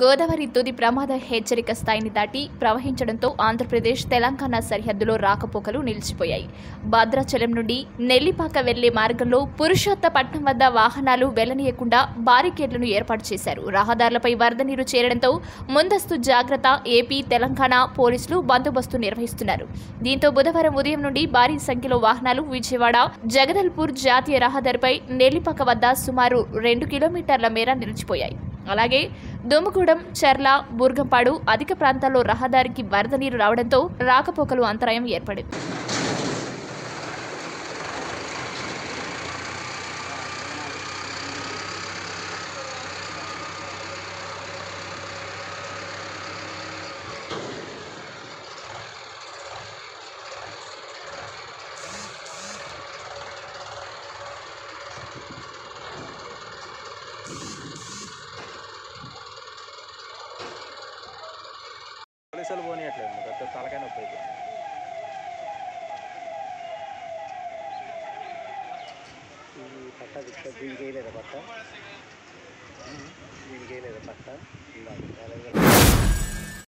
గోదావరి తుది ప్రమాద హెచ్చరిక స్థాయిని దాటి ప్రవహించడంతో ఆంధ్రప్రదేశ్ తెలంగాణ సరిహద్దులో రాకపోకలు నిలిచిపోయాయి. భద్రాచలం నుండి నెల్లిపాక వెళ్లే మార్గంలో పురుషోత్తపట్నం వద్ద వాహనాలు వెళ్లనీయకుండా బారికేడ్లను ఏర్పాటు చేశారు. రహదారులపై వరద నీరు చేరడంతో ముందస్తు జాగ్రత్త ఏపీ తెలంగాణ పోలీసులు బందోబస్తు నిర్వహిస్తున్నారు. దీంతో బుధవారం ఉదయం నుండి భారీ సంఖ్యలో వాహనాలు విజయవాడ జగదల్పూర్ జాతీయ రహదారిపై నెల్లిపాక వద్ద సుమారు 2 కిలోమీటర్ల మేర నిలిచిపోయాయి. అలాగే దుమ్ముగూడెం, చర్ల, బుర్గంపాడు అధిక ప్రాంతాల్లో రహదారికి వరద నీరు రావడంతో రాకపోకలు అంతరాయం ఏర్పడింది. అసలు పోనీ అట్లేదు పెద్ద తలకాయ నొప్పి అయితే పట్ట దీనికి వేయలేదా పట్ట దీనికి వేయలేదా పట్ట